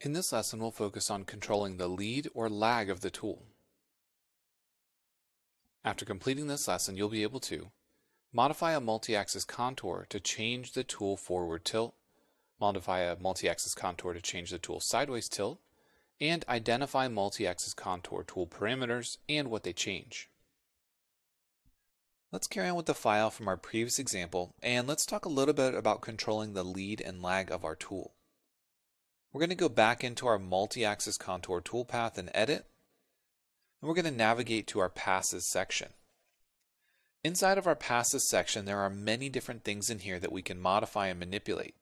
In this lesson, we'll focus on controlling the lead or lag of the tool. After completing this lesson, you'll be able to modify a multi-axis contour to change the tool forward tilt, modify a multi-axis contour to change the tool sideways tilt, and identify multi-axis contour tool parameters and what they change. Let's carry on with the file from our previous example, and let's talk a little bit about controlling the lead and lag of our tool. We're going to go back into our multi-axis contour toolpath and edit, and we're going to navigate to our passes section. Inside of our passes section, there are many different things in here that we can modify and manipulate.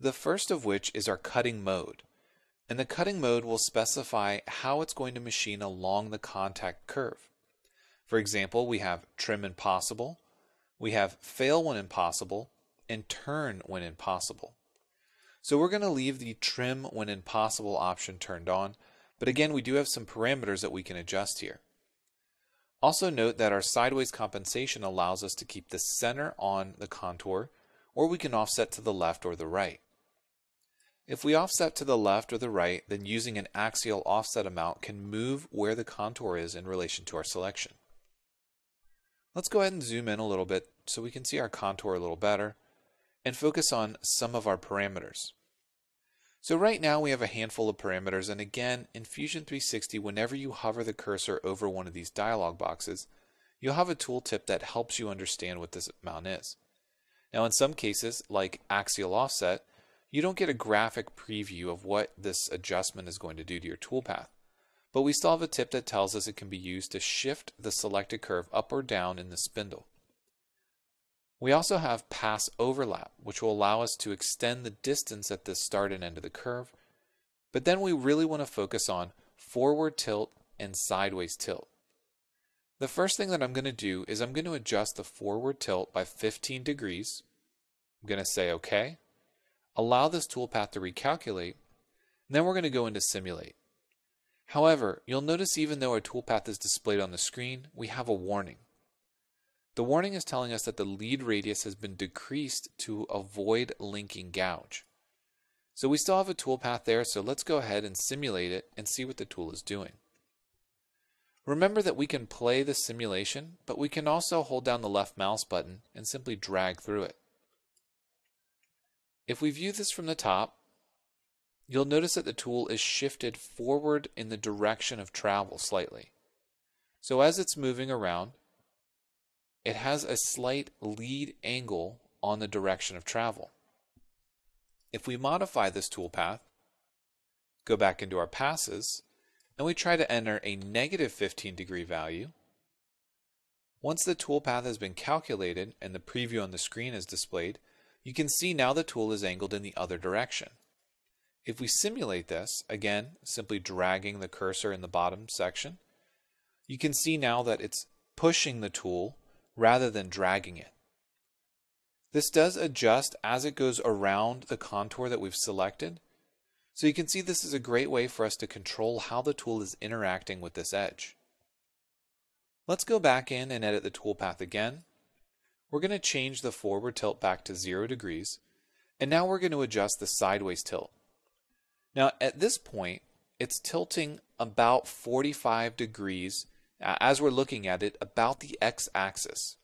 The first of which is our cutting mode, and the cutting mode will specify how it's going to machine along the contact curve. For example, we have trim impossible, we have fail when impossible, and turn when impossible. So we're going to leave the trim when impossible option turned on, but again we do have some parameters that we can adjust here. Also note that our sideways compensation allows us to keep the center on the contour, or we can offset to the left or the right. If we offset to the left or the right, then using an axial offset amount can move where the contour is in relation to our selection. Let's go ahead and zoom in a little bit so we can see our contour a little better, and focus on some of our parameters. So right now we have a handful of parameters, and again in Fusion 360, whenever you hover the cursor over one of these dialog boxes, you'll have a tooltip that helps you understand what this amount is. Now in some cases, like axial offset, you don't get a graphic preview of what this adjustment is going to do to your toolpath, but we still have a tip that tells us it can be used to shift the selected curve up or down in the spindle. We also have pass overlap, which will allow us to extend the distance at the start and end of the curve, but then we really want to focus on forward tilt and sideways tilt. The first thing that I'm going to do is I'm going to adjust the forward tilt by 15 degrees. I'm going to say OK, allow this toolpath to recalculate, and then we're going to go into simulate. However, you'll notice even though our toolpath is displayed on the screen, we have a warning. The warning is telling us that the lead radius has been decreased to avoid linking gouge. So we still have a toolpath there, so let's go ahead and simulate it and see what the tool is doing. Remember that we can play the simulation, but we can also hold down the left mouse button and simply drag through it. If we view this from the top, you'll notice that the tool is shifted forward in the direction of travel slightly. So as it's moving around, it has a slight lead angle on the direction of travel. If we modify this toolpath, go back into our passes, and we try to enter a negative 15 degree value, once the toolpath has been calculated and the preview on the screen is displayed, you can see now the tool is angled in the other direction. If we simulate this, again, simply dragging the cursor in the bottom section, you can see now that it's pushing the tool rather than dragging it. This does adjust as it goes around the contour that we've selected. So you can see this is a great way for us to control how the tool is interacting with this edge. Let's go back in and edit the toolpath again. We're going to change the forward tilt back to 0 degrees, and now we're going to adjust the sideways tilt. Now at this point, it's tilting about 45 degrees as we're looking at it about the x-axis.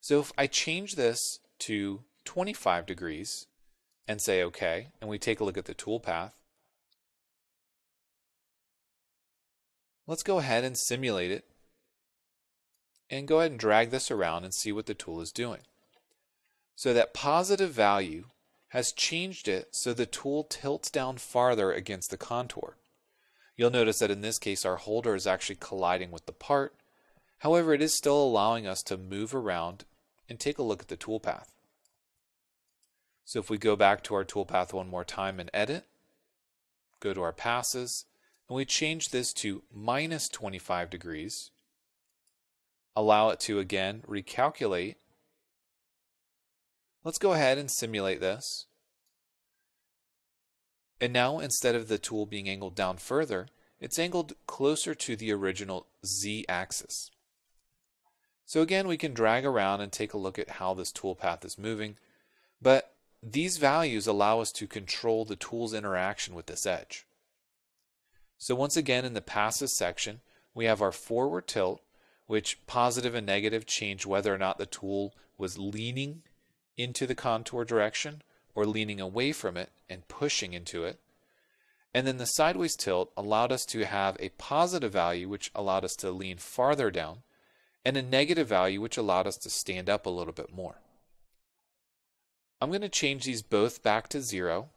So if I change this to 25 degrees and say OK, and we take a look at the toolpath, let's go ahead and simulate it and go ahead and drag this around and see what the tool is doing. So that positive value has changed it so the tool tilts down farther against the contour. You'll notice that in this case our holder is actually colliding with the part. However, it is still allowing us to move around and take a look at the toolpath. So if we go back to our toolpath one more time and edit, go to our passes, and we change this to minus 25 degrees, allow it to again recalculate. Let's go ahead and simulate this. And now instead of the tool being angled down further, it's angled closer to the original z-axis. So again, we can drag around and take a look at how this toolpath is moving, but These values allow us to control the tool's interaction with this edge. So once again, in the passes section, we have our forward tilt, which positive and negative change whether or not the tool was leaning into the contour direction or leaning away from it and pushing into it. And then the sideways tilt allowed us to have a positive value, which allowed us to lean farther down, and a negative value, which allowed us to stand up a little bit more. I'm going to change these both back to 0.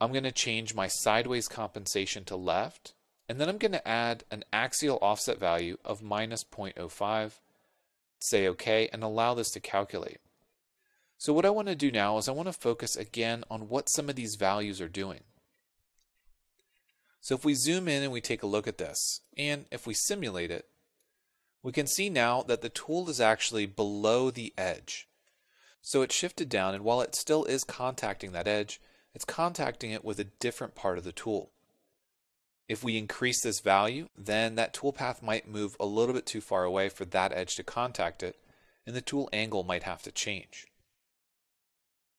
I'm going to change my sideways compensation to left, and then I'm going to add an axial offset value of -0.05, say OK, and allow this to calculate. So what I want to do now is I want to focus again on what some of these values are doing. So if we zoom in and we take a look at this, and if we simulate it, we can see now that the tool is actually below the edge. So it shifted down, and while it still is contacting that edge, it's contacting it with a different part of the tool. If we increase this value, then that toolpath might move a little bit too far away for that edge to contact it, and the tool angle might have to change.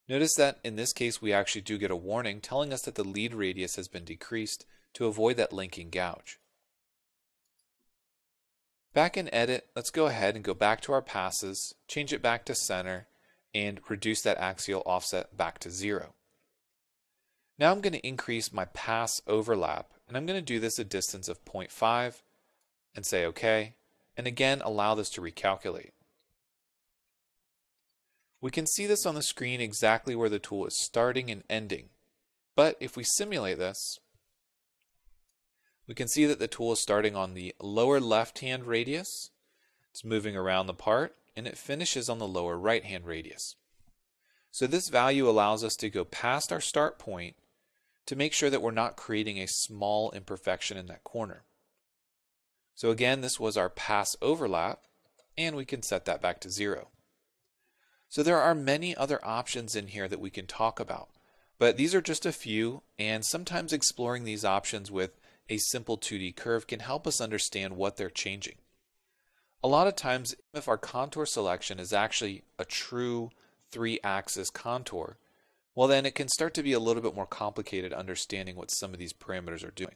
Notice that in this case we actually do get a warning telling us that the lead radius has been decreased to avoid that linking gouge. Back in Edit, let's go ahead and go back to our passes, change it back to center, and reduce that axial offset back to 0. Now I'm going to increase my pass overlap, and I'm going to do this a distance of 0.5 and say OK, and again allow this to recalculate. We can see this on the screen exactly where the tool is starting and ending, but if we simulate this, we can see that the tool is starting on the lower left-hand radius, it's moving around the part, and it finishes on the lower right-hand radius. So this value allows us to go past our start point to make sure that we're not creating a small imperfection in that corner. So again, this was our pass overlap, and we can set that back to 0. So there are many other options in here that we can talk about, but these are just a few, and sometimes exploring these options with a simple 2D curve can help us understand what they're changing. A lot of times, if our contour selection is actually a true 3-axis contour, well then it can start to be a little bit more complicated understanding what some of these parameters are doing.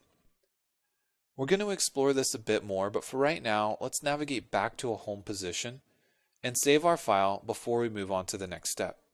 We're going to explore this a bit more, but for right now, let's navigate back to a home position and save our file before we move on to the next step.